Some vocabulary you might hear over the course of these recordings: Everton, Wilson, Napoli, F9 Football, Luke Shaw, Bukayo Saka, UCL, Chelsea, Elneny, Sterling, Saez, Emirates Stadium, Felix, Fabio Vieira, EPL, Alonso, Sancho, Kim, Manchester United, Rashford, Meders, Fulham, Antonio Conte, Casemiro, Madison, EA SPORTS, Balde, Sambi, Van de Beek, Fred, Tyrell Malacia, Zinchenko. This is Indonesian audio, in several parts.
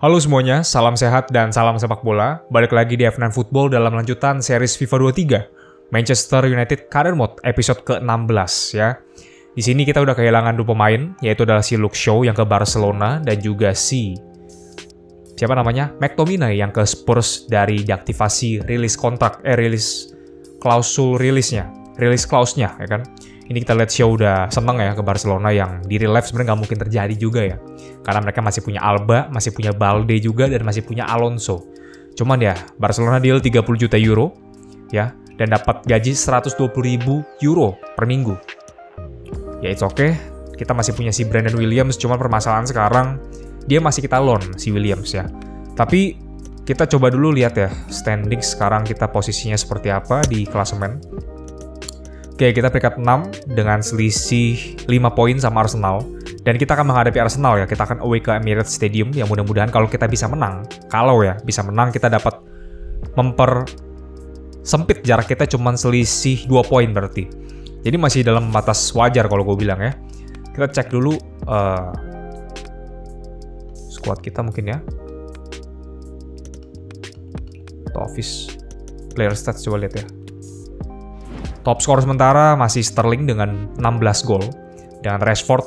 Halo semuanya, salam sehat dan salam sepak bola. Balik lagi di F9 Football dalam lanjutan series FIFA 23 Manchester United Career Mode episode ke-16 ya. Di sini kita udah kehilangan dua pemain, yaitu adalah si Luke Shaw yang ke Barcelona dan juga si siapa namanya? McTominay yang ke Spurs dari deaktivasi rilis kontrak, rilis klausul rilisnya, rilis clause-nya ya kan. Ini kita lihat Shaw udah seneng ya ke Barcelona yang di real life sebenarnya nggak mungkin terjadi juga ya. Karena mereka masih punya Alba, masih punya Balde juga, dan masih punya Alonso. Cuman ya, Barcelona deal 30 juta euro ya, dan dapat gaji 120.000 euro per minggu. Ya it's okay, kita masih punya si Brandon Williams, cuman permasalahan sekarang dia masih kita loan si Williams ya. Tapi kita coba dulu lihat ya, standing sekarang kita posisinya seperti apa di klasemen. Oke, kita peringkat 6 dengan selisih 5 poin sama Arsenal. Dan kita akan menghadapi Arsenal ya, kita akan away ke Emirates Stadium. Ya mudah-mudahan kalau kita bisa menang, kalau ya bisa menang kita dapat mempersempit jarak kita cuman selisih 2 poin berarti. Jadi masih dalam batas wajar kalau gue bilang ya. Kita cek dulu squad kita mungkin ya. Atau office player stats coba lihat ya. Top skor sementara masih Sterling dengan 16 gol. Dengan Rashford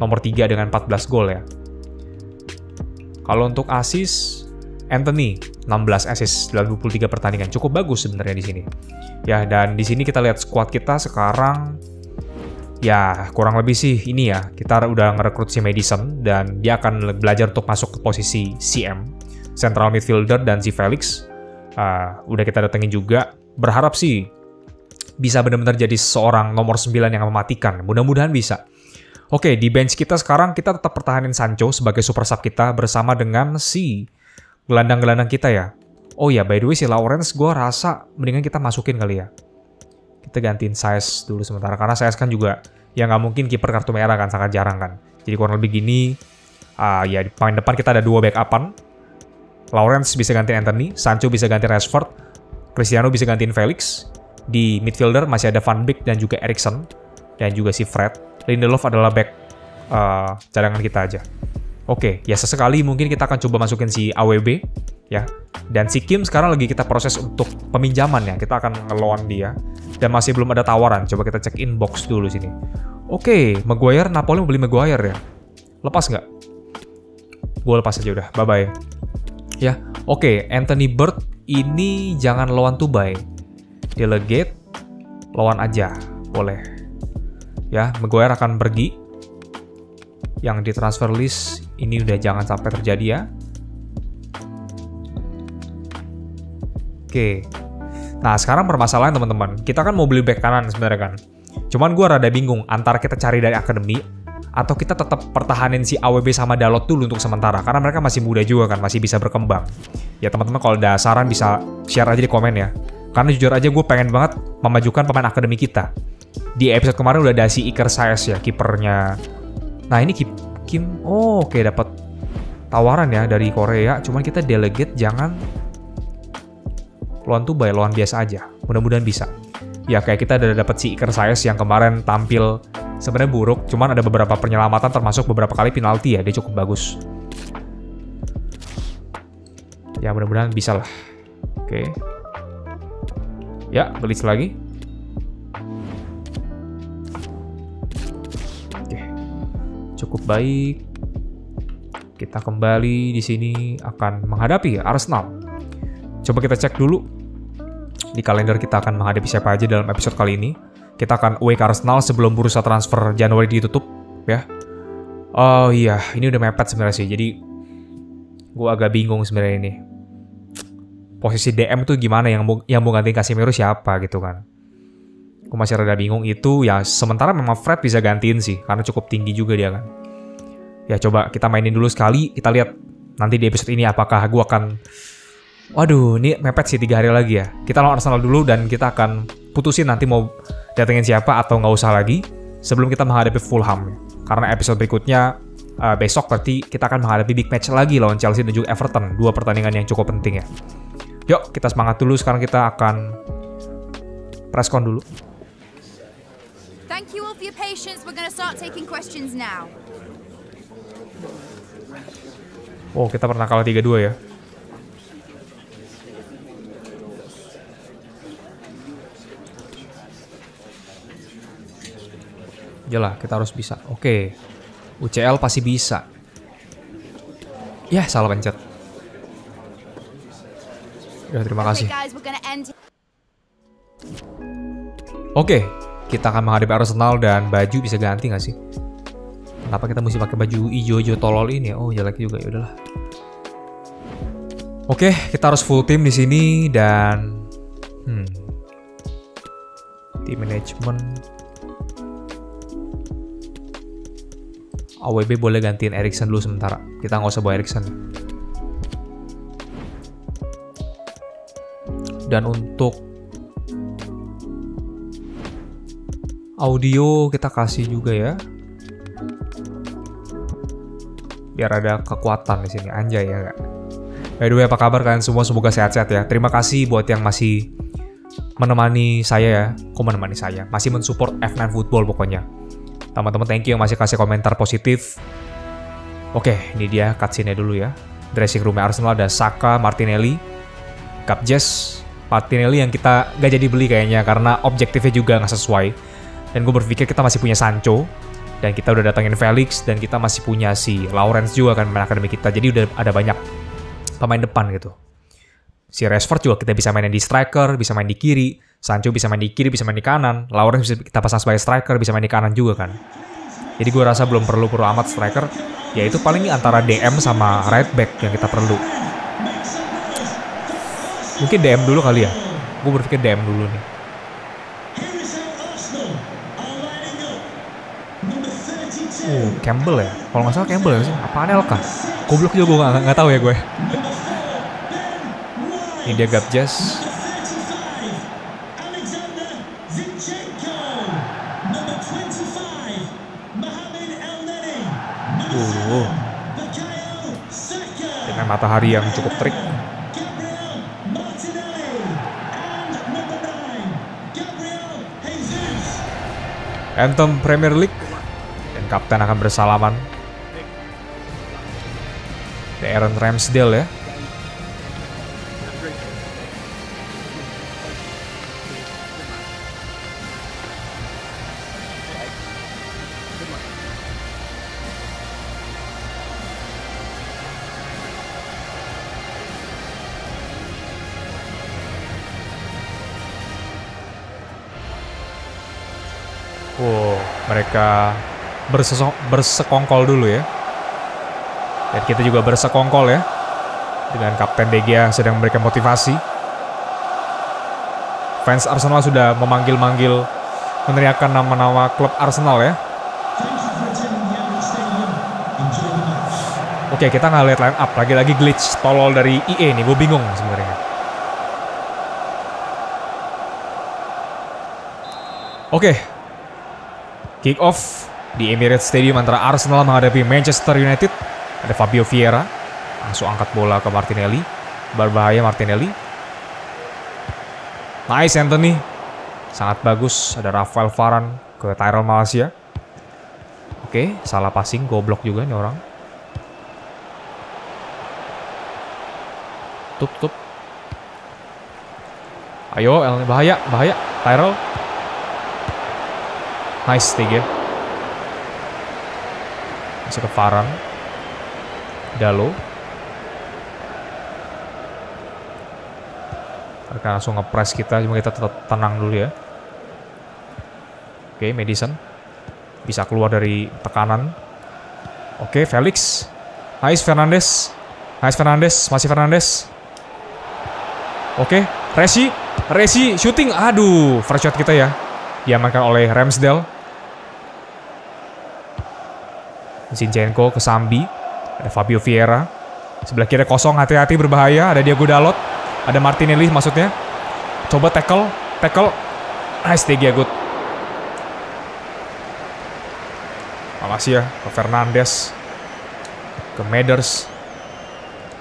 nomor 3 dengan 14 gol ya. Kalau untuk assist, Anthony 16 assist 23 pertandingan. Cukup bagus sebenarnya di sini. Ya, dan di sini kita lihat squad kita sekarang. Ya, kurang lebih sih ini ya. Kita udah ngerekrut si Madison dan dia akan belajar untuk masuk ke posisi CM, central midfielder, dan si Felix. Udah kita datengin juga. Berharap sih bisa benar-benar jadi seorang nomor 9 yang mematikan. Mudah-mudahan bisa. Oke, di bench kita sekarang kita tetap pertahanin Sancho sebagai super sub kita bersama dengan si gelandang-gelandang kita ya. Oh ya, by the way si Lawrence gue rasa mendingan kita masukin kali ya. Kita gantiin Saez dulu sementara. Karena Saez kan juga ya nggak mungkin kiper kartu merah kan, sangat jarang kan. Jadi kurang lebih gini, ya di pemain depan kita ada 2 backup-an. Lawrence bisa gantiin Anthony, Sancho bisa gantiin Rashford, Cristiano bisa gantiin Felix. Di midfielder masih ada Van Beek dan juga Erikson, dan juga si Fred. Lindelof adalah back cadangan kita aja. Oke, ya sesekali mungkin kita akan coba masukin si AWB ya. Dan si Kim sekarang lagi kita proses untuk peminjaman ya. Kita akan nge-loan dia dan masih belum ada tawaran. Coba kita cek inbox dulu sini. Oke, Maguire, Napoli mau beli Maguire ya. Lepas nggak? Gue lepas aja udah. Bye bye. Ya, oke, Anthony Bird ini jangan loan to buy. Delegate, lawan aja, boleh. Ya, Maguire akan pergi. Yang di transfer list ini udah jangan sampai terjadi ya. Oke. Nah, sekarang permasalahan teman-teman, kita kan mau beli back kanan sebenarnya kan. Cuman gue rada bingung antara kita cari dari akademi atau kita tetap pertahanin si AWB sama Dalot dulu untuk sementara. Karena mereka masih muda juga kan, masih bisa berkembang. Ya teman-teman, kalau ada saran bisa share aja di komen ya. Karena jujur aja gue pengen banget memajukan pemain akademi kita. Di episode kemarin udah ada si Iker Saez ya, kipernya. Nah ini Kim, oh oke, dapat tawaran ya dari Korea. Cuman kita delegate jangan loan to buy, loan biasa aja. Mudah-mudahan bisa. Ya kayak kita udah dapat si Iker Saez yang kemarin tampil sebenarnya buruk. Cuman ada beberapa penyelamatan termasuk beberapa kali penalti ya, dia cukup bagus. Ya mudah-mudahan bisa lah. Oke. Ya, belis lagi. Oke. Cukup baik. Kita kembali di sini akan menghadapi Arsenal. Coba kita cek dulu di kalender kita akan menghadapi siapa aja dalam episode kali ini. Kita akan away ke Arsenal sebelum bursa transfer Januari ditutup, ya. Oh iya, ini udah mepet sebenarnya sih. Jadi gue agak bingung sebenarnya ini. Posisi DM tuh gimana, yang mau gantiin Casemiro siapa gitu kan. Gue masih rada bingung itu ya, sementara memang Fred bisa gantiin sih karena cukup tinggi juga dia kan. Ya coba kita mainin dulu sekali, kita lihat nanti di episode ini apakah gue akan, waduh ini mepet sih 3 hari lagi ya. Kita lawan Arsenal dulu dan kita akan putusin nanti mau datengin siapa atau nggak usah lagi sebelum kita menghadapi Fulham. Karena episode berikutnya besok berarti kita akan menghadapi big match lagi lawan Chelsea dan juga Everton, 2 pertandingan yang cukup penting ya. Yuk, kita semangat dulu. Sekarang kita akan press con dulu. Thank you all for your patience. We're going to start taking questions now. Oh, kita pernah kalah 3-2 ya. Yalah, kita harus bisa. Oke. UCL pasti bisa. Ya, salah pencet. Ya, terima kasih. Oke, kita akan menghadapi Arsenal dan baju bisa ganti nggak sih? Kenapa kita mesti pakai baju ijo-ijo tolol ini? Oh, jelek juga, ya udahlah. Oke, kita harus full tim di sini dan tim management. AWB boleh gantiin Erikson dulu sementara. Kita nggak usah bawa Erikson. Dan untuk audio kita kasih juga ya. Biar ada kekuatan di sini. Anjay ya nggak? By the way, apa kabar kalian semua? Semoga sehat-sehat ya. Terima kasih buat yang masih menemani saya ya. Kok menemani saya? Masih mensupport F9 Football pokoknya. Teman-teman, thank you yang masih kasih komentar positif. Oke, ini dia cutscene-nya dulu ya. Dressing room Arsenal ada Saka, Martinelli, Capjes. Martinelli yang kita gak jadi beli kayaknya karena objektifnya juga nggak sesuai. Dan gue berpikir kita masih punya Sancho. Dan kita udah datangin Felix. Dan kita masih punya si Lawrence juga kan, pemain akademi kita. Jadi udah ada banyak pemain depan gitu. Si Rashford juga kita bisa mainin di striker, bisa main di kiri. Sancho bisa main di kiri, bisa main di kanan. Lawrence bisa kita pasang sebagai striker, bisa main di kanan juga kan. Jadi gue rasa belum perlu amat striker. Ya itu paling antara DM sama right back yang kita perlu. Mungkin DM dulu kali ya. Gue berpikir DM dulu nih. Campbell ya? Kalau nggak salah Campbell ya sih? Apaan LK? Goblok juga gue nggak tahu ya gue. Ini dia Gabjas. Dengan matahari yang cukup terik. Anthem Premier League. Dan kapten akan bersalaman. Aaron Ramsdale ya. Mereka bersekongkol dulu ya. Dan kita juga bersekongkol ya. Dengan Kapten Degia sedang memberikan motivasi. Fans Arsenal sudah memanggil-manggil, meneriakan nama-nama klub Arsenal ya. Oke, kita nggak lihat line up. Lagi-lagi glitch tolol dari EA nih. Gue bingung sebenarnya. Oke. Kick off di Emirates Stadium antara Arsenal menghadapi Manchester United. Ada Fabio Vieira. Langsung angkat bola ke Martinelli. Berbahaya Martinelli. Nice Anthony. Sangat bagus. Ada Rafael Varane ke Tyrell Malacia. Oke, salah passing. Goblok juga nih orang. Tutup. Ayo, bahaya, bahaya. Tyrell. Nice, tiga. Masih ke Varane. Dalot. Mereka langsung nge-press kita, cuma kita tetap tenang dulu ya. Oke, Madison. Bisa keluar dari tekanan. Oke, Felix. Nice, Fernandes. Nice, Fernandes. Masih Fernandes. Oke, Resi. Resi, shooting. Aduh, first shot kita ya. Diamankan oleh Ramsdale. Zinchenko ke Sambi. Ada Fabio Vieira. Sebelah kiri kosong, hati-hati berbahaya. Ada Diego Dalot. Ada Martinelli maksudnya. Coba tackle. Tackle. Nice Degia, good. Malacia ke Fernandes. Ke Meders.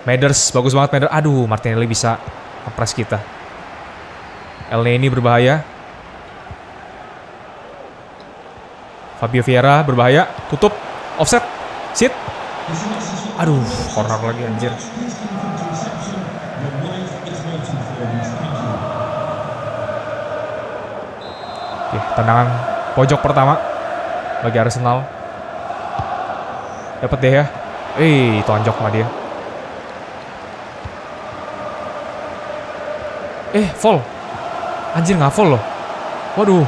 Meders. Bagus banget Meders. Aduh, Martinelli bisa ngepres kita. Elneny berbahaya. Fabio Vieira berbahaya, tutup, offset, sit. Aduh, corner lagi anjir. Oke, tendangan pojok pertama bagi Arsenal. Dapat deh ya. Tonjok sama dia. Foul. Anjir, nggak foul loh. Waduh.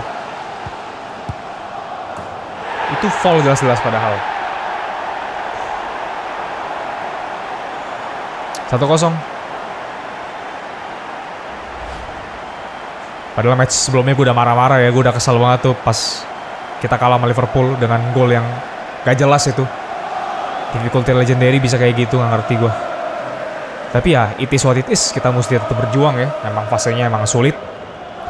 Itu foul jelas-jelas padahal. 1-0. Padahal match sebelumnya gue udah marah-marah ya. Gue udah kesel banget tuh pas kita kalah sama Liverpool dengan gol yang gak jelas itu. Difficulty legendary bisa kayak gitu, gak ngerti gue. Tapi ya it is what it is, kita mesti tetap berjuang ya. Memang fasenya emang sulit.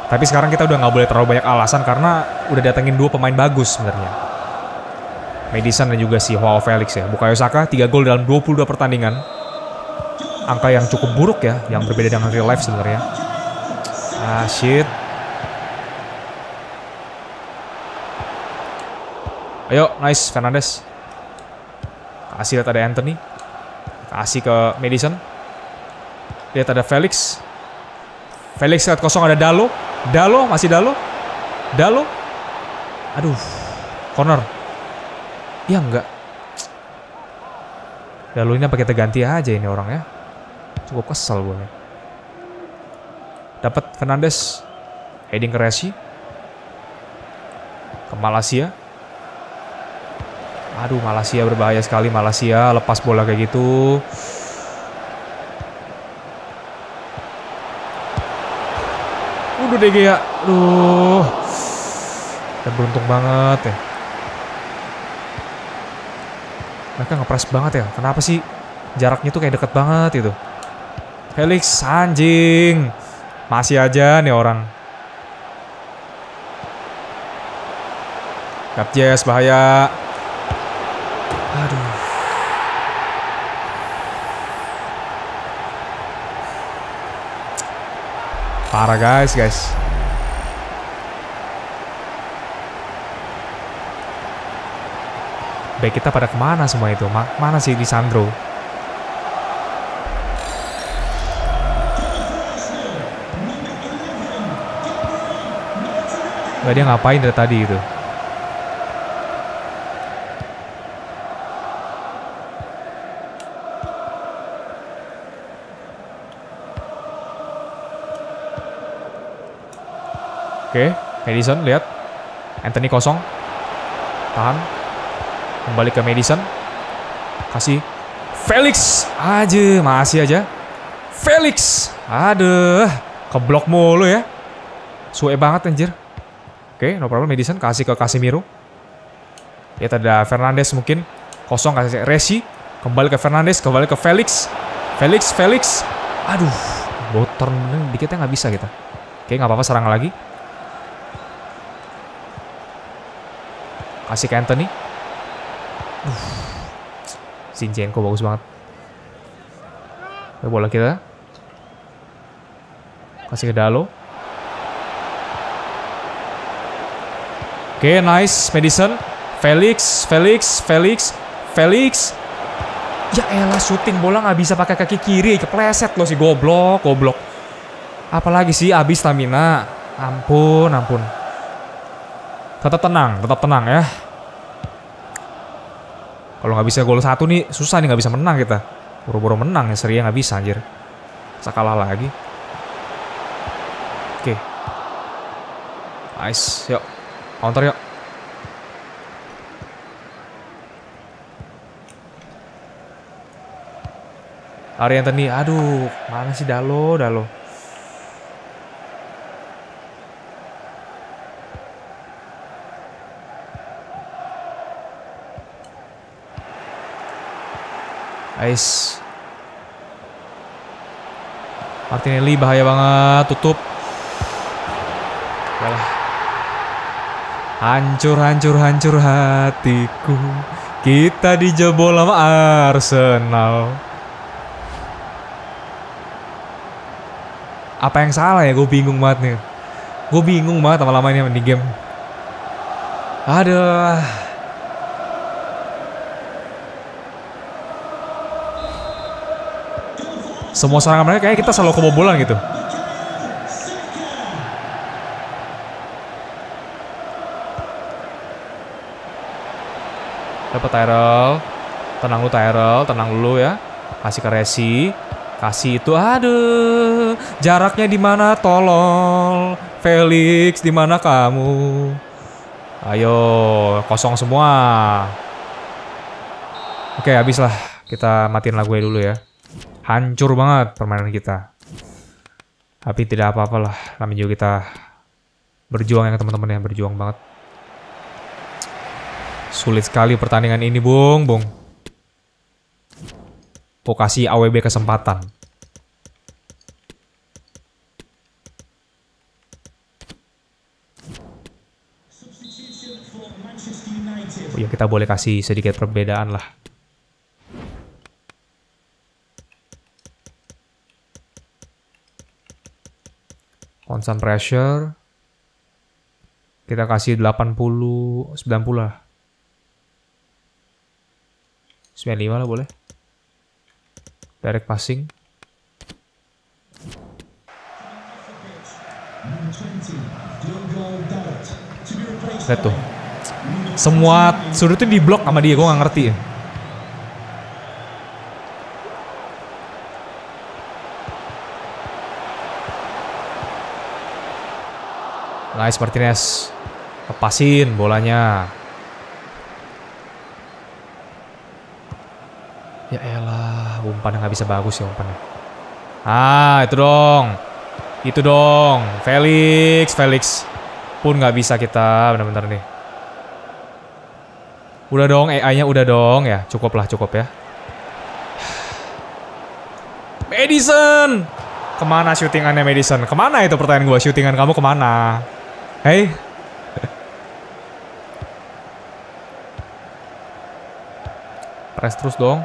Tapi sekarang kita udah gak boleh terlalu banyak alasan karena udah datengin dua pemain bagus sebenarnya. Madison dan juga si Joao Felix ya. Bukayo Saka 3 gol dalam 22 pertandingan. Angka yang cukup buruk ya, yang berbeda dengan real life sebenarnya. Ah shit. Ayo, nice Fernandes. Kasih lihat ada Anthony. Kasih ke Madison. Lihat ada Felix. Felix lihat kosong, ada Dalot. Dalot masih Dalot. Dalot. Aduh, corner. Ya enggak. Dalot ini pakai ganti aja ini orangnya. Cukup kesel gue. Dapat Fernandes. Heading ke Rashford. Ke Malaysia. Aduh, Malaysia berbahaya sekali. Malaysia lepas bola kayak gitu. Udah deh ya. Aduh. Dan beruntung banget ya. Mereka ngepres banget ya. Kenapa sih jaraknya tuh kayak deket banget itu. Felix, anjing. Masih aja nih orang. Gapjes, bahaya. Aduh. Parah guys. Baik, kita pada kemana semua itu? Mana sih di Sandro? Gak, dia ngapain dari tadi itu? Oke, Madison lihat. Anthony kosong. Tahan. Kembali ke Madison. Kasih Felix. Aja, masih aja. Felix. Aduh, keblok mulu ya. Suwe banget anjir. Oke, no problem. Madison kasih ke Casemiro. Ya, ada Fernandes mungkin. Kosong, kasih Resi. Kembali ke Fernandes, kembali ke Felix. Felix. Aduh, botor dikitnya nggak bisa kita. Oke, nggak apa-apa, serang lagi. Kasih ke Anthony. Zinchenko bagus banget. Bola kita. Kasih ke Dalot. Oke, nice Madison. Felix. Ya elah, syuting bola nggak bisa pakai kaki kiri, kepleset loh si goblok. Apalagi sih abis stamina. Ampun. Tetap tenang ya. Kalau nggak bisa gol satu nih, susah nih, nggak bisa menang kita. Buru-buru menang ya, seri nggak bisa anjir. Masa kalah lagi. Oke. Nice, yuk. Counter yuk. Lari Anthony, aduh. Mana sih Dalot. Nice. Martinelli bahaya banget, tutup. Yalah. Hancur hatiku. Kita dijebol sama Arsenal. Apa yang salah ya? Gue bingung banget sama lama ini di game. Aduh. Semua serangan mereka kayak kita selalu kebobolan gitu. Dapat Tyrell. Tenang lu Tyrell, tenang dulu ya. Kasih ke Resi. Kasih itu, aduh, jaraknya di mana? Tolol, Felix, di mana kamu? Ayo, kosong semua. Oke, habislah. Kita matiin lagunya dulu ya. Hancur banget permainan kita. Tapi tidak apa-apalah. Namanya juga kita berjuang ya teman-teman ya, berjuang banget. Sulit sekali pertandingan ini, Bung, Bung. Kasih AWB kesempatan. Oh ya, kita boleh kasih sedikit perbedaan lah. Constant pressure. Kita kasih 80, 90 lah. 95 lah boleh. Direct passing. Lihat tuh. Semua sudut tuh diblok sama dia, gue gak ngerti ya. Nice Martinez. Lepasin bolanya. Ya elah. Umpannya nggak bisa bagus ya umpannya. Ah, itu dong. Itu dong. Felix, Felix. Pun nggak bisa kita benar-benar nih. Udah dong, AI-nya udah dong ya. Cukup lah, cukup ya. Madison. Kemana syutingannya Madison? Kemana itu pertanyaan gue? Syutingan kamu kemana? Hei. Press terus dong.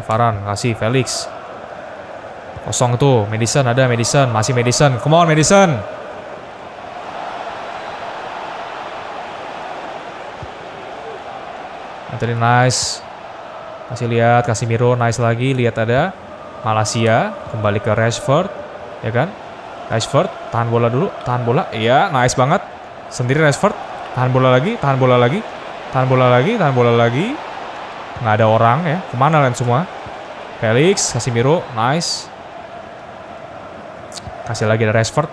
Faran, kasih Felix. Kosong tuh, Madison ada, Madison. Masih Madison, come on Madison. Anthony nice. Kasih lihat, Casemiro nice lagi. Lihat ada Malaysia, kembali ke Rashford. Ya kan? Rashford, tahan bola dulu, tahan bola. Iya, nice banget. Sendiri Rashford, tahan bola lagi, tahan bola lagi. Tahan bola lagi, tahan bola lagi. Nggak ada orang ya. Kemana kalian semua? Felix, Casemiro, nice. Kasih lagi ada Rashford.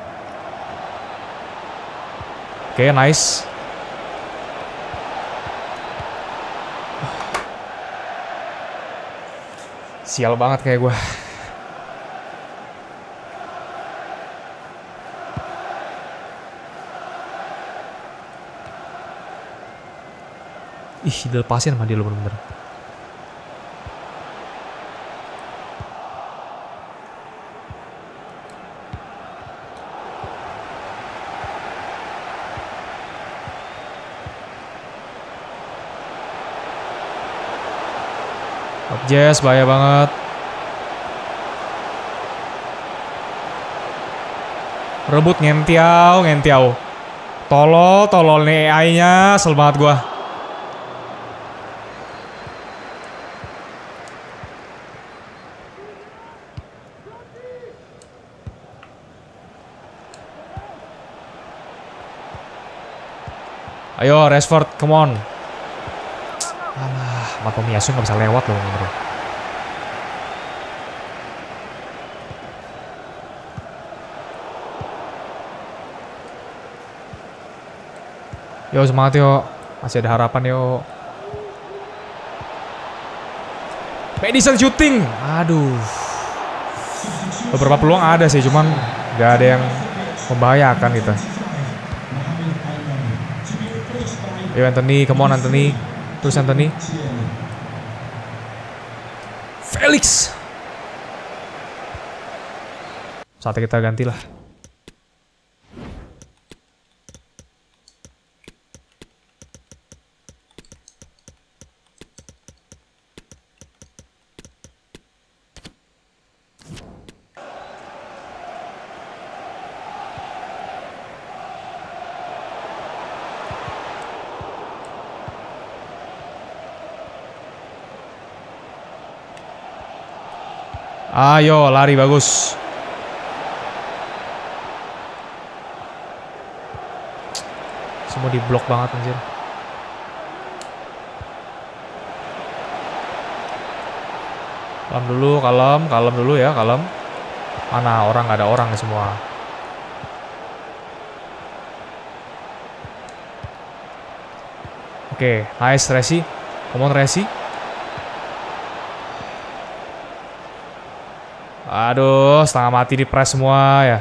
Oke, nice. Sial banget kayak gue. Ih, dilepasin sama dia lo bener-bener. Jazz, bahaya banget. Rebut ngentiau, ngentiau. Tolol, tolol nih AI-nya. Sel banget gua. Ayo, Rashford, come on. Tomiyasu nggak bisa lewat loh. Yo semangat yo, masih ada harapan yo. Madison shooting, aduh. Beberapa peluang ada sih, cuman nggak ada yang membahayakan gitu. Yo Anthony, come on Anthony, terus Anthony. Felix. Saatnya kita gantilah. Ayo lari bagus. Semua diblok banget anjir. Kalem dulu, kalem dulu ya, kalem. Mana orang, nggak ada orang semua. Oke, nice Resi. Come on Resi. Aduh, setengah mati di press semua ya.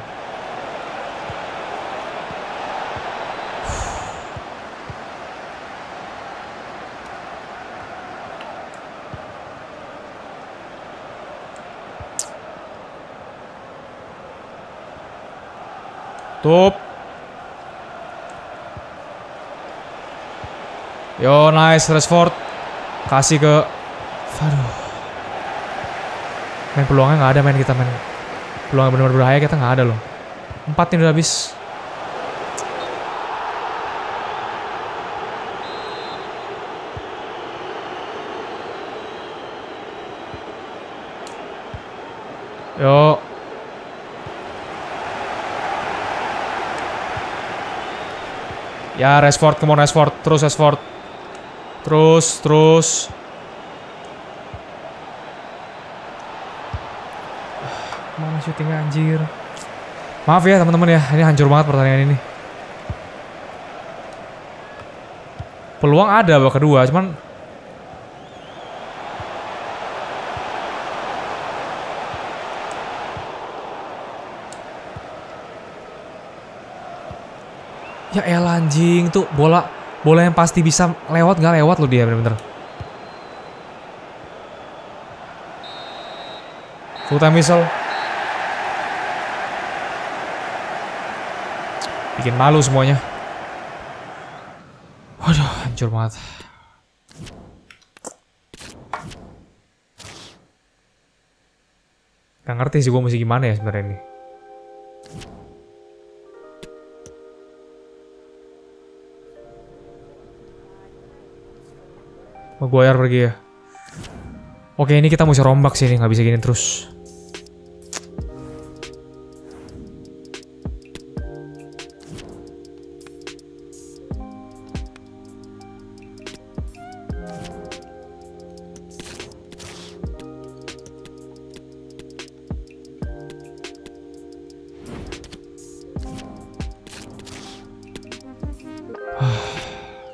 Tup. Yo, nice Rashford. Kasih ke, aduh. Main peluangnya nggak ada, main kita main peluang benar-benar bahaya kita nggak ada loh. 4 ini udah habis. Yo. Ya Rashford, come on Rashford, terus Rashford. Terus. Mana syutingnya anjir. Maaf ya teman-teman ya, ini hancur banget pertandingan ini. Peluang ada babak kedua, cuman ya elah anjing, tuh bola yang pasti bisa lewat, gak lewat loh dia bener-bener. Full time whistle. Bikin malu semuanya. Waduh, hancur banget. Gak ngerti sih gue mesti gimana ya sebenarnya ini. Maguire pergi ya. Oke, ini kita mesti rombak sih, ini nggak bisa gini terus.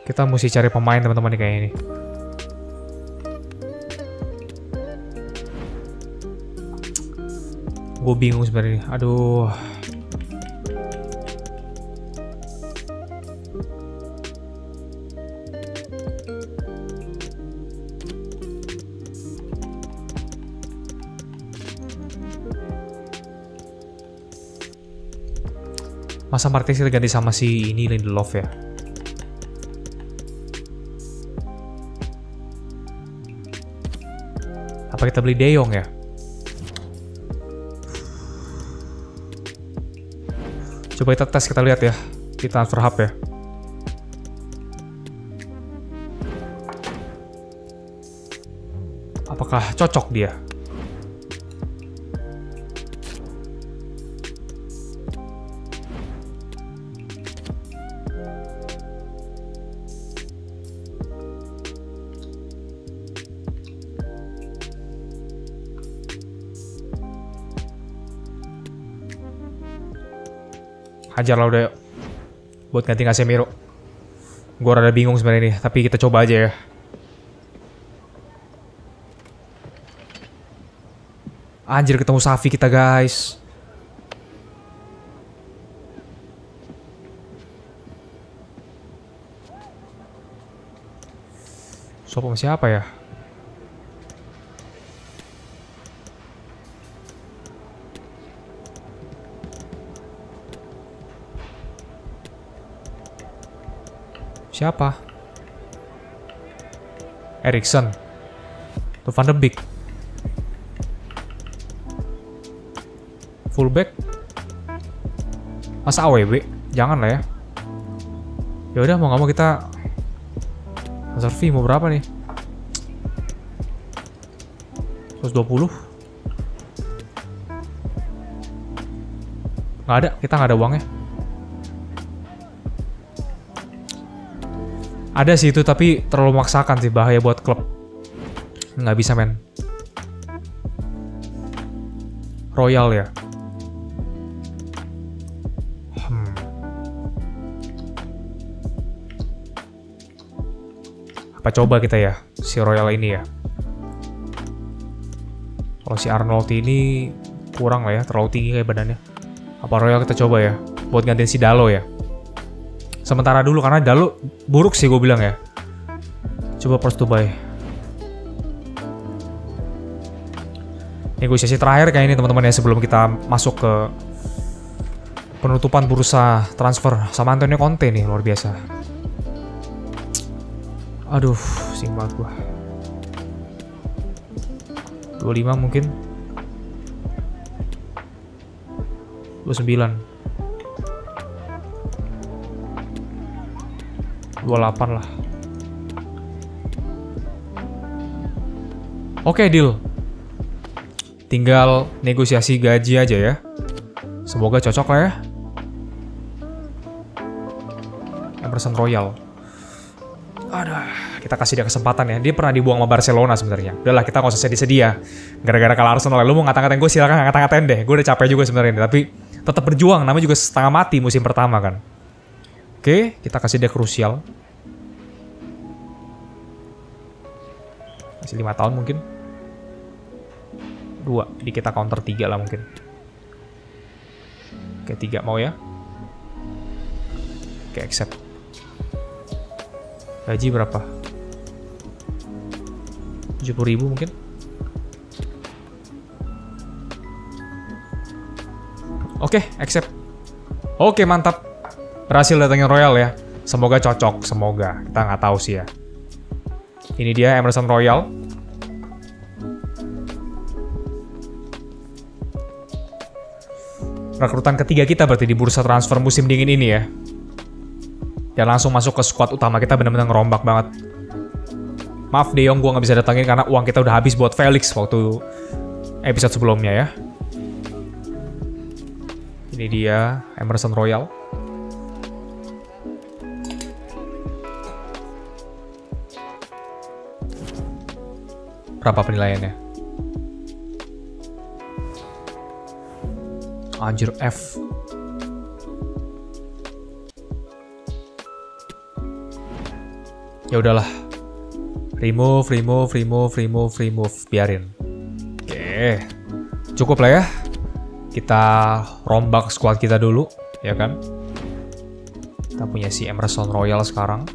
Kita mesti cari pemain teman-teman kayak ini. Gue bingung sebenarnya. Aduh. Masa Martinez ganti sama si ini Lindelof ya? Apa kita beli De Jong ya? Coba kita tes, kita lihat ya di transfer hub ya. Apakah cocok dia? Hajar lah udah yuk. Buat ganti Casemiro. Gue rada bingung sebenarnya nih, tapi kita coba aja ya. Anjir, ketemu Safi kita guys. Sop sama siapa ya? Siapa? Erikson. Tuh Van de Beek. Fullback. Masa AWB? Jangan lah ya. Ya udah, mau nggak mau kita transfer fee mau berapa nih? 120. Nggak ada, kita nggak ada uangnya. Ada sih itu, tapi terlalu memaksakan sih, bahaya buat klub. Nggak bisa, men. Royal ya. Apa coba kita ya, si Royal ini ya. Kalau si Arnold ini kurang lah ya, terlalu tinggi kayak badannya. Apa Royal kita coba ya, buat gantiin si Dalot ya. Sementara dulu, karena Dalot buruk sih gue bilang ya. Coba first to buy. Negosiasi terakhir kayak ini teman-teman ya, sebelum kita masuk ke penutupan bursa transfer sama Antonio Conte nih, luar biasa. Aduh, sing banget gua. 25 mungkin. 29. 28 lah. Oke, deal. Tinggal negosiasi gaji aja ya. Semoga cocok lah ya. Emerson Royal. Aduh, kita kasih dia kesempatan ya. Dia pernah dibuang sama Barcelona sebenarnya. Udahlah, kita nggak usah sedih-sedih ya. Gara-gara kalah Arsenal, lu mau ngata-ngatain gue, silahkan ngata-ngatain deh. Gue udah capek juga sebenarnya, tapi tetap berjuang. Namanya juga setengah mati musim pertama kan. Oke, kita kasih dia krusial. Kasih 5 tahun mungkin. 2, jadi kita counter 3 lah mungkin. Oke, 3 mau ya. Oke, accept. Gaji berapa? 70.000 mungkin. Oke, accept. Oke, mantap. Berhasil datangin Royal ya. Semoga cocok, semoga. Kita nggak tahu sih ya. Ini dia Emerson Royal. Rekrutan ketiga kita berarti di bursa transfer musim dingin ini ya. Dan langsung masuk ke squad utama kita, bener-bener ngerombak banget. Maaf De Jong, gue nggak bisa datangin karena uang kita udah habis buat Felix waktu episode sebelumnya ya. Ini dia Emerson Royal. Berapa penilaiannya? Anjir, F. Ya udahlah, remove, biarin. Oke, cukup lah ya. Kita rombak squad kita dulu, ya kan? Kita punya si Emerson Royal sekarang.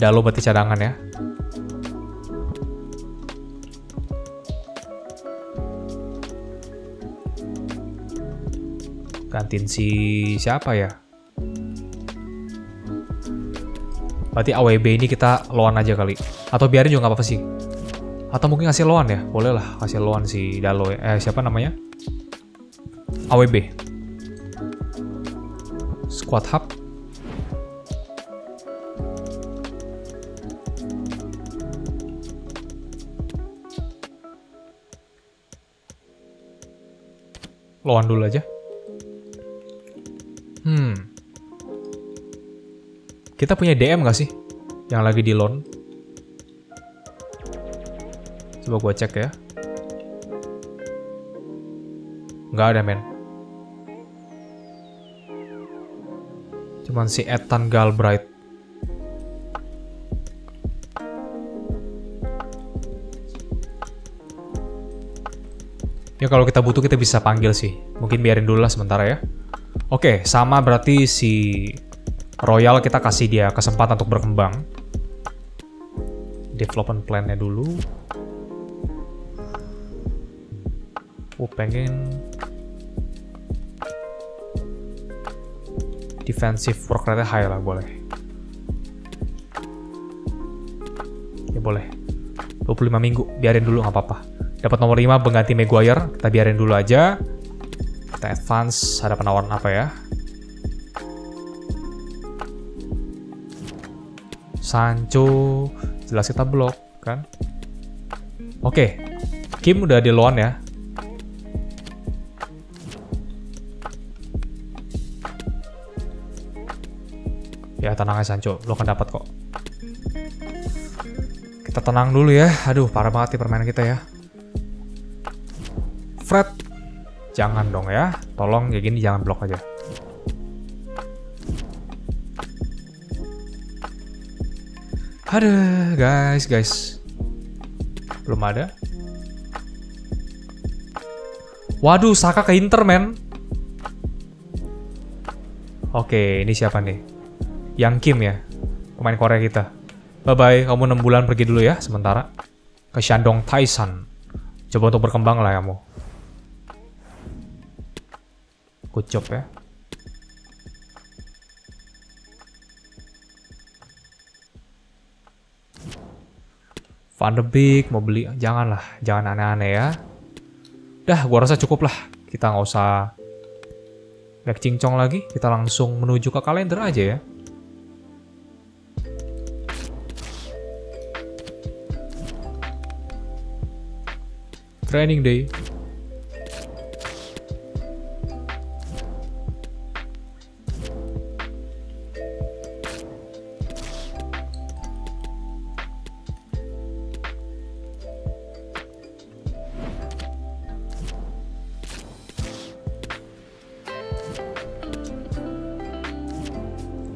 Dalot berarti cadangan ya. Gantiin si siapa ya? Berarti AWB ini kita loan aja kali. Atau biarin juga nggak apa-apa sih. Atau mungkin kasih loan ya. Boleh lah kasih loan si Dalot. Siapa namanya? AWB. Squad Hub. Loan dulu aja. Kita punya DM gak sih? Yang lagi di loan. Coba gue cek ya. Nggak ada, men. Cuman si Ethan Galbright. Ya kalau kita butuh kita bisa panggil sih. Mungkin biarin dulu lah sementara ya. Oke, sama berarti si Royal kita kasih dia kesempatan untuk berkembang. Development plan-nya dulu. Pengen defensive work rate high lah, boleh. Ya boleh. 25 minggu, biarin dulu nggak apa-apa. Dapat nomor 5 pengganti Maguire, kita biarin dulu aja. Kita advance, ada penawaran apa ya? Sancho, jelas kita blok kan. Oke, Kim udah di loan ya. tenang aja Sancho, lo akan dapat kok. Kita tenang dulu ya. Aduh, parah banget nih permainan kita ya. Fred, jangan dong ya. Tolong kayak gini jangan blok aja. Aduh, guys. Belum ada. Waduh, Saka ke Inter, men. Oke, ini siapa nih? Yang Kim ya, pemain Korea kita. Bye-bye, kamu 6 bulan pergi dulu ya, sementara. Ke Shandong Taisan. Coba untuk berkembang lah kamu. Good job ya. Van de Beek mau beli, janganlah, jangan aneh-aneh ya. Dah, gua rasa cukup lah. Kita nggak usah back cincong lagi. Kita langsung menuju ke kalender aja ya. Training day.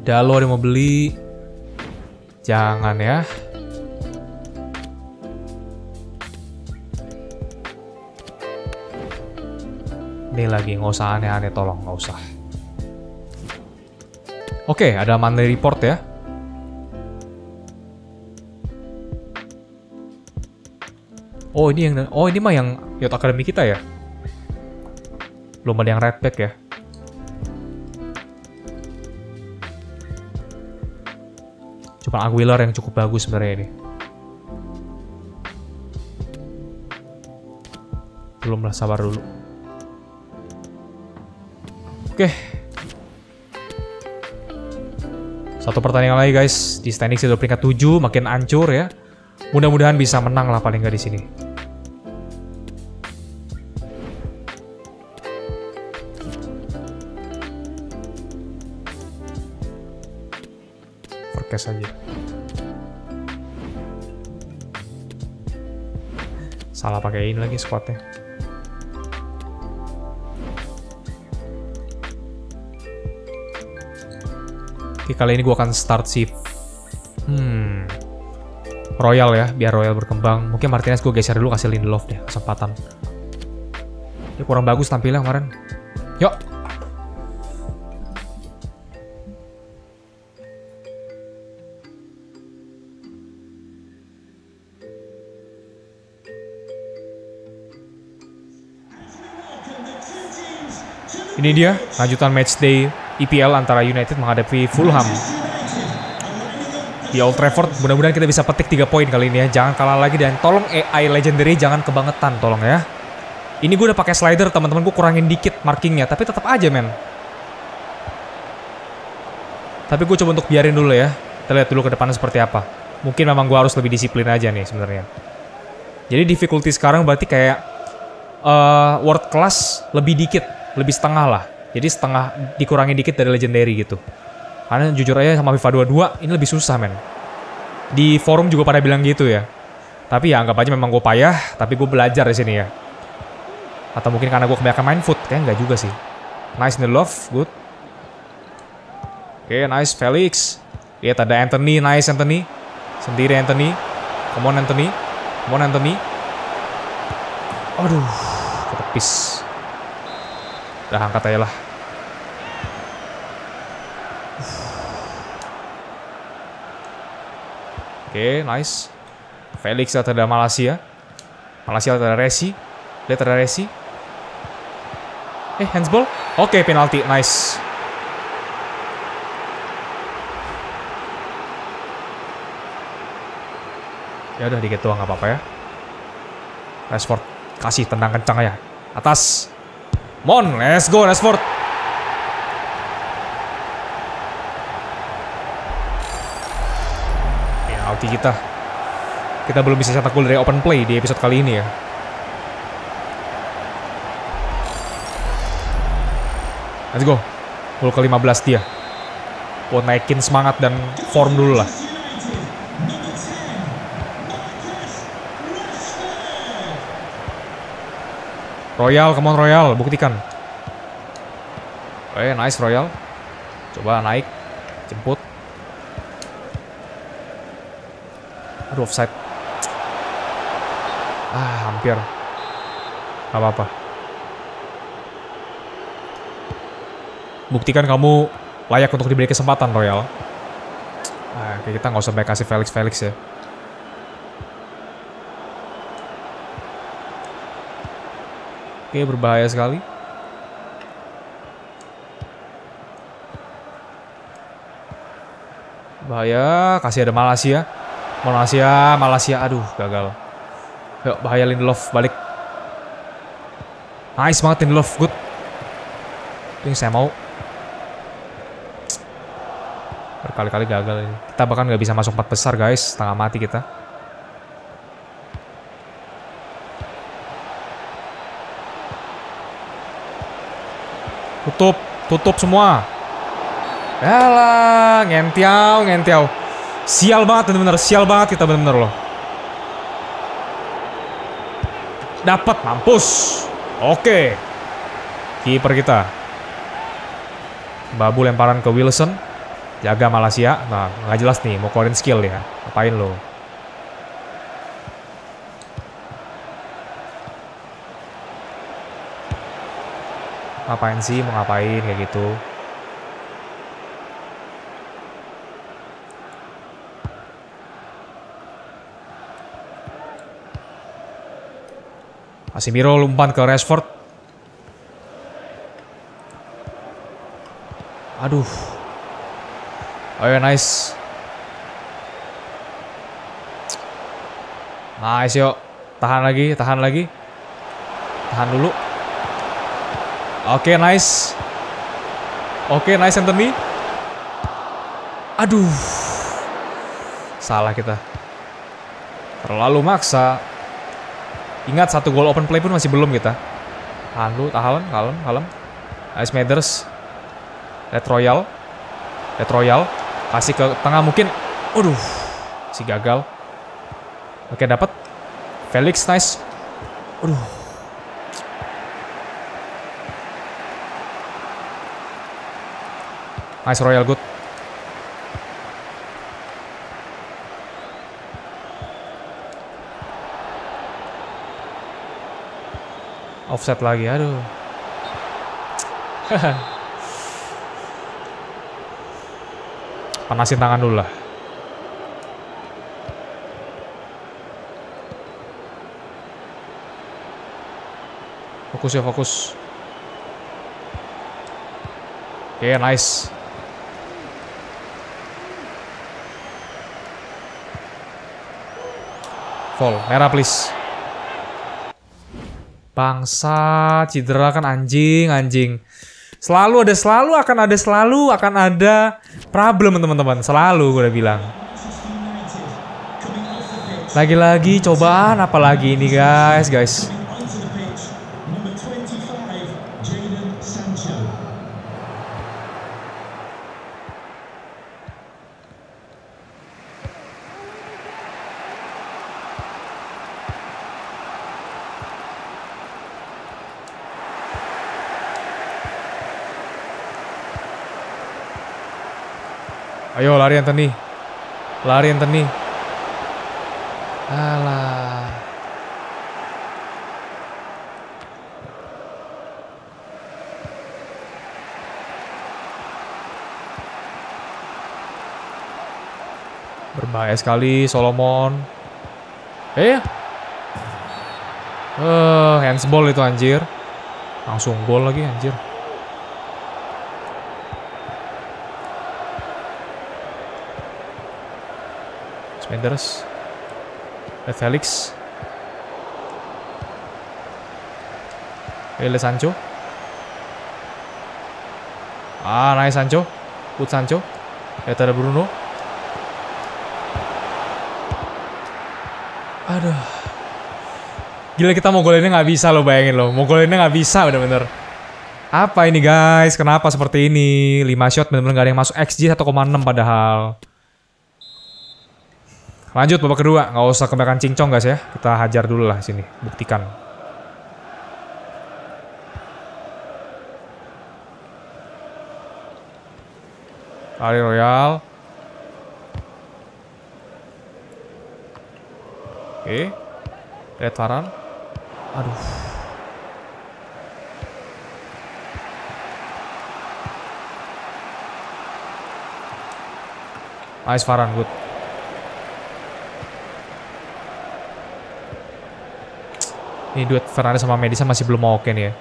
Dalot yang mau beli, jangan ya. Ini lagi nggak usah aneh-aneh, tolong nggak usah. Oke, ada monthly report ya. Oh ini yang, oh ini mah yang Youth Academy kita ya. Belum ada yang red pack ya. Cuma Aguilar yang cukup bagus sebenarnya ini. Belumlah, sabar dulu. Oke. Satu pertandingan lagi guys. Di standing sudah peringkat 7, makin hancur ya. Mudah-mudahan bisa menang lah paling nggak di sini. Saja. Salah pakai ini lagi squadnya. Oke, kali ini gue akan start si Royal ya, biar Royal berkembang. Mungkin Martinez gue geser dulu, kasih Lindelof deh kesempatan. Dia kurang bagus tampilnya kemarin. Yuk. Ini dia, lanjutan matchday EPL antara United menghadapi Fulham. Di Old Trafford, mudah-mudahan kita bisa petik 3 poin kali ini ya. Jangan kalah lagi dan tolong AI Legendary jangan kebangetan, tolong ya. Ini gue udah pakai slider, teman-teman, gue kurangin dikit markingnya, tapi tetap aja, men. Tapi gue coba untuk biarin dulu ya. Kita lihat dulu ke depannya seperti apa. Mungkin memang gue harus lebih disiplin aja nih sebenarnya. Jadi difficulty sekarang berarti kayak world class lebih dikit. Lebih setengah lah. Jadi setengah dikurangi dikit dari legendary gitu. Karena jujur aja sama FIFA 22 ini lebih susah, men. Di forum juga pada bilang gitu ya. Tapi ya anggap aja memang gue payah, tapi gue belajar di sini ya. Atau mungkin karena gue kebanyakan main foot, kayaknya nggak juga sih. Nice Lindelof, good. Oke, nice Felix. Lihat ada Anthony, nice Anthony. Sendiri Anthony. Come on Anthony. Come on Anthony. Aduh, ketepis. Udah angkat aja lah. Oke, nice. Felix lihat ada Malaysia. Malaysia lihat ada Resi. Lihat ada Resi. Handsball. Oke, penalti. Nice. Ya udah dikit doang, nggak apa-apa ya. Rashford, kasih tendang kencang ya. Atas. Mon, let's go Rashford. Penalti kita. Kita belum bisa cetak gol dari open play di episode kali ini ya. Let's go. Gol ke-15 dia. buat naikin semangat dan form dulu lah. Royal, come on Royal, buktikan. Nice Royal. Coba naik, jemput. Aduh, offside. Ah, hampir. Gak apa-apa. Buktikan kamu layak untuk diberi kesempatan, Royal. Nah, kita nggak usah kasih Felix ya. Oke, berbahaya sekali. Bahaya, kasih ada Malaysia. Malaysia, aduh gagal. Yuk, bahaya Lindelof, balik. Nice banget Lindelof, good. Itu yang saya mau. Berkali-kali gagal ini. Kita bahkan nggak bisa masuk 4 besar guys, setengah mati kita. Tutup semua. Yalah, ngentiau. Sial banget bener-bener, kita bener-bener loh. Dapat, mampus. Oke. Kiper kita. Babu lemparan ke Wilson. Jaga Malaysia. Nah, nggak jelas nih. Mau keluarin skill ya. Apain lo. Ngapain sih? Mau ngapain kayak gitu. Casemiro umpan ke Rashford. Aduh. Ayo, nice. Nice, yuk. Tahan lagi. Tahan dulu. Oke, nice. Nice Anthony. Aduh. Salah kita. Terlalu maksa. Ingat, 1 gol open play pun masih belum kita. Anu, tahan, kalem. Nice Meders. Let Royal. Kasih ke tengah mungkin. Aduh, si gagal. Oke, dapat. Felix, nice. Aduh. Nice Royal, good. Offset lagi, aduh. Panasin tangan dulu lah. Fokus. Oke, nice. Fall, merah please. Bangsa, cedera kan anjing. Selalu akan ada problem teman-teman. Selalu gue udah bilang. Lagi-lagi cobaan apalagi ini guys. Ayo lari Anthony. Alah. Berbahaya sekali Solomon. Handsball itu anjir. Langsung gol lagi anjir. Meders, Felix, Sancho, nice Sancho, put Sancho, ada Bruno, aduh, gila kita mau golinnya nggak bisa lo bayangin lo, bener-bener, Apa ini guys? Kenapa seperti ini? 5 shot benar-benar gak ada yang masuk. XG 1,6 padahal. Lanjut babak kedua. Gak usah kembalikan cincong guys ya. Kita hajar dulu lah sini. Buktikan. Ari Royal. Oke. Red Varan. Aduh. Nice Varan, good. Ini duet Fernandes sama Madison masih belum mau oke nih ya.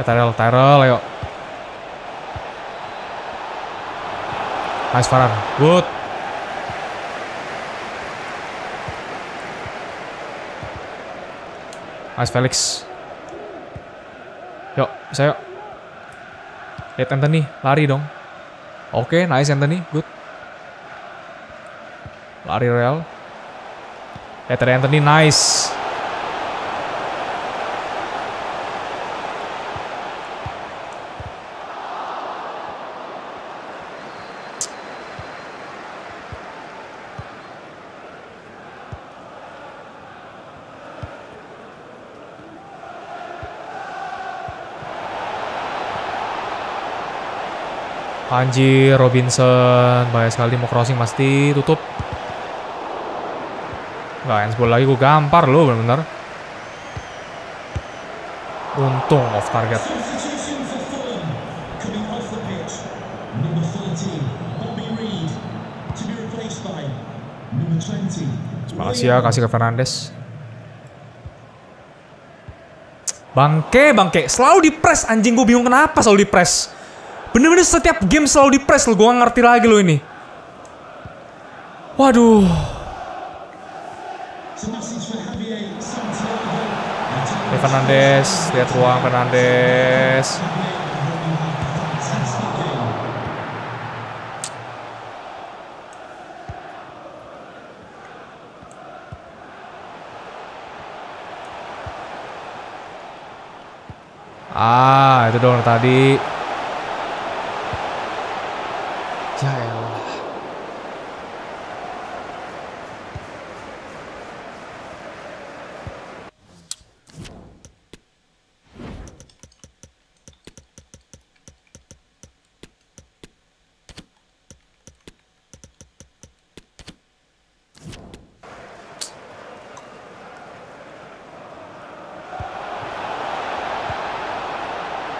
Tyrell, ayo. Nice Varan, good. Nice Felix. Yuk, bisa yuk. Lihat Anthony, lari dong. Oke, nice Anthony, good. Lari Real. Lihat dari Anthony, nice. Anjir, Robinson. Bahaya sekali mau crossing pasti tutup. Nggak handsball lagi, gue gampar lo bener-bener. Untung off target. Spalasia kasih ke Fernandes. Bangke, bangke. Selalu dipres anjing, gue bingung kenapa selalu dipres. Bener-bener setiap game selalu dipres lo, gue gak ngerti lagi lo ini. Waduh. Lihat Fernandes, lihat ruang Fernandes. Ah, itu dong tadi.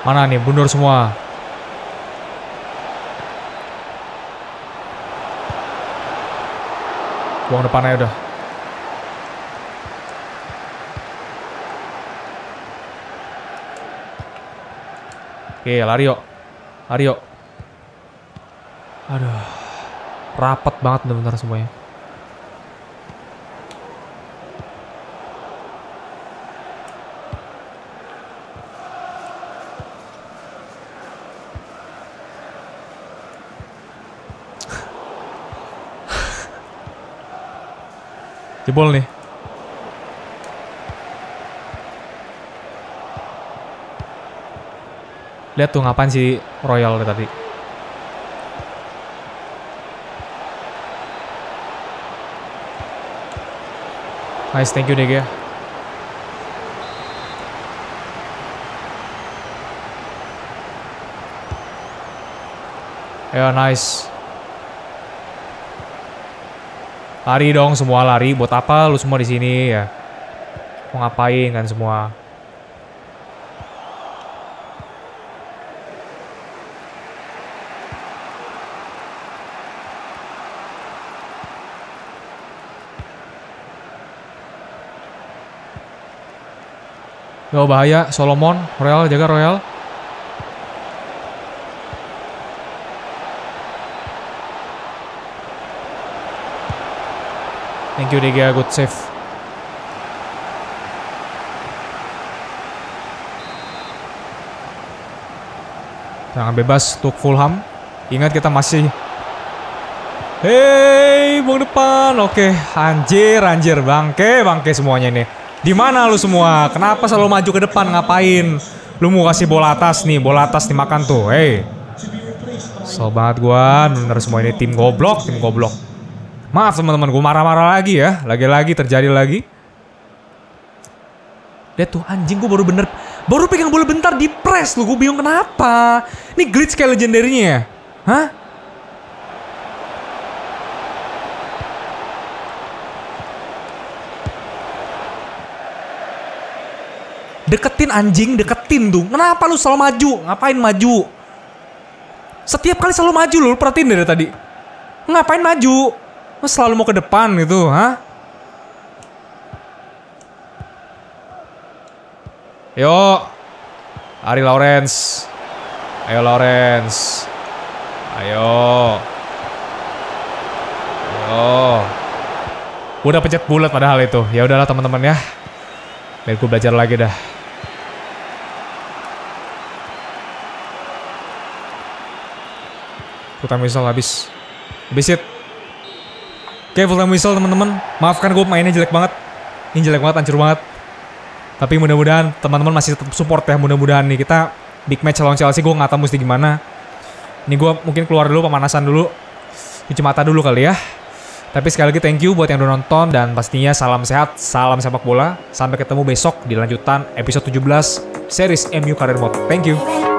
Mana nih, mundur semua. Buang depan aja udah. Oke, lari yuk. Lari yuk. Aduh. Rapat banget bener-bener semuanya. Jebol nih. Lihat tuh ngapain si Royal tadi. Nice, thank you DG. Ya, nice. Lari dong, semua lari. Buat apa lu semua di sini ya? Mau ngapain kan semua? Yo, bahaya. Solomon, Royal, jaga Royal. Thank you DG, good save. Jangan bebas untuk Fulham. Ingat kita masih. Hei, buang depan. Oke, anjir, anjir, bangke, bangke semuanya ini. Di mana lu semua? Kenapa selalu maju ke depan? Ngapain? Lu mau kasih bola atas nih makan tuh. Hey. Kesel banget gua, bener semua ini tim goblok, tim goblok. Maaf teman-teman, gua marah-marah lagi ya. Lagi-lagi terjadi lagi. Dia tuh anjing, gua baru bener baru pegang bola bentar di press lu, gua bingung kenapa. Ini glitch kayak legendarinya ya? Hah? Deketin anjing, deketin tuh. Kenapa lu selalu maju? Ngapain maju? Setiap kali selalu maju lu, perhatiin dari tadi. Ngapain maju? Lu selalu mau ke depan gitu, ha? Yo. Ari Lawrence. Ayo Lawrence. Ayo. Yo. Udah pencet bulat padahal itu. Ya udahlah teman-teman ya. Biar gue belajar lagi dah. Full time whistle habis. Habis it. Oke, full time whistle teman-teman. Maafkan gue mainnya jelek banget. Ini jelek banget, hancur banget. Tapi mudah-mudahan teman-teman masih tetap support ya. Mudah-mudahan nih kita big match lawan Chelsea, gue gak tahu mesti gimana. Ini gue mungkin keluar dulu pemanasan dulu. Cuci mata dulu kali ya. Tapi sekali lagi thank you buat yang udah nonton dan pastinya salam sehat, salam sepak bola. Sampai ketemu besok di lanjutan episode 17 series MU Career Mode. Thank you.